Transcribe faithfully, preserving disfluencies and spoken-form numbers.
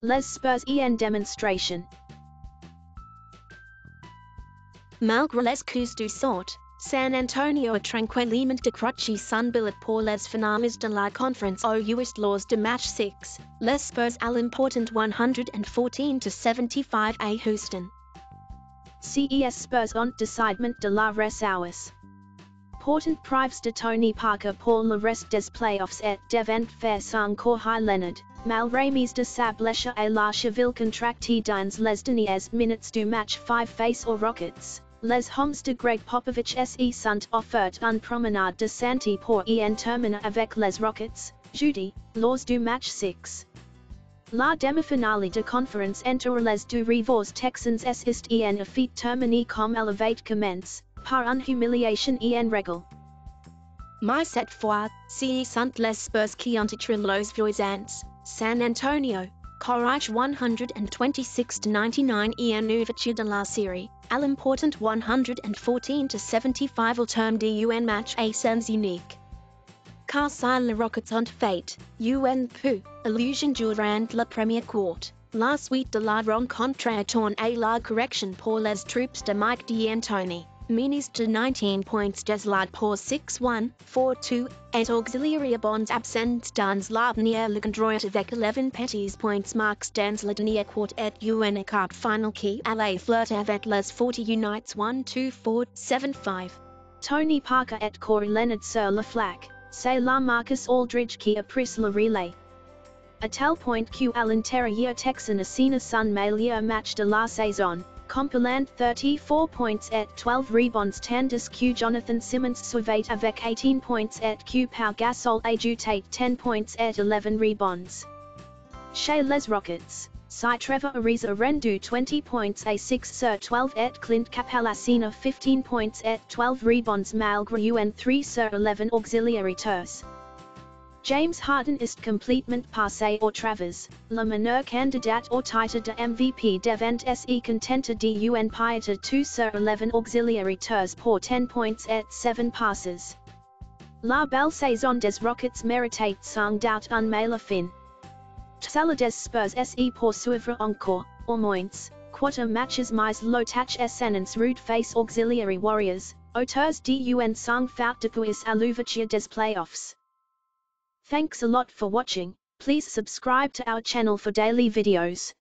Les Spurs en demonstration. Malgré les coups du sort, San Antonio a tranquillement décroché son billet pour les finales de la Conférence Ouest lors de match six, les Spurs à l'important one fourteen to seventy-five à Houston. C E S Spurs ont décidement de la res hours. Portant prives de Tony Parker pour le reste des playoffs et devant faire son Kawhi Leonard, malgré mise de sa blessure à la cheville contractée dans les dernières minutes du match five face aux Rockets. Les hommes de Gregg Popovich se sont offerts une promenade de santé pour en terminer avec les Rockets, jeudi, lors du match six. La demi-finale de conférence entre les deux rivaux Texans est en effet terminée comme elle avait commencé, par une humiliation en règle. Mais cette fois, ce sont les Spurs qui ont titré los voisins, San Antonio, courage one twenty-six to ninety-nine en ouverture de la série. All important one fourteen to seventy-five au terme d'un match à sens unique. Car si les Rockets ont fait une peu illusion durant la première quart, la suite de la rencontre est tournée à la correction pour les troupes de Mike D'Antoni, ministre de nineteen points deslade pour six one, four two, et auxiliary bonds absents dans l'avenière le condroit avec eleven petits points marks dans la dernière quart et une écart final qui allait flirt avec les forty unites one two four seven five. Tony Parker et Kawhi Leonard sur le flac, c'est la Marcus Aldridge qui a pris le relais. A tel point que l'intérieur texan a signé son meilleur match de la saison, compilant thirty-four points at twelve rebounds tandis que Jonathan Simmons surveyed avec eighteen points at que Pau Gasol ajoutait ten points at eleven rebounds. Chez les Rockets, si Trevor Ariza rendu twenty points à six sur twelve at Clint Capela signa fifteen points at twelve rebounds malgré un three sur eleven auxiliary tours. James Harden est complètement passé au travers, le meneur candidat au titre de M V P devant se contenter d'un pied de two sur eleven auxiliary tours pour ten points et seven passes. La belle saison des Rockets méritait sans doute une meilleure fin. Celle des Spurs se poursuivra encore, au moins, quatre matches mais l'otage est sans rude face auxiliary Warriors, auteurs d'un sang faute depuis à l'ouverture des playoffs. Thanks a lot for watching. Please subscribe to our channel for daily videos.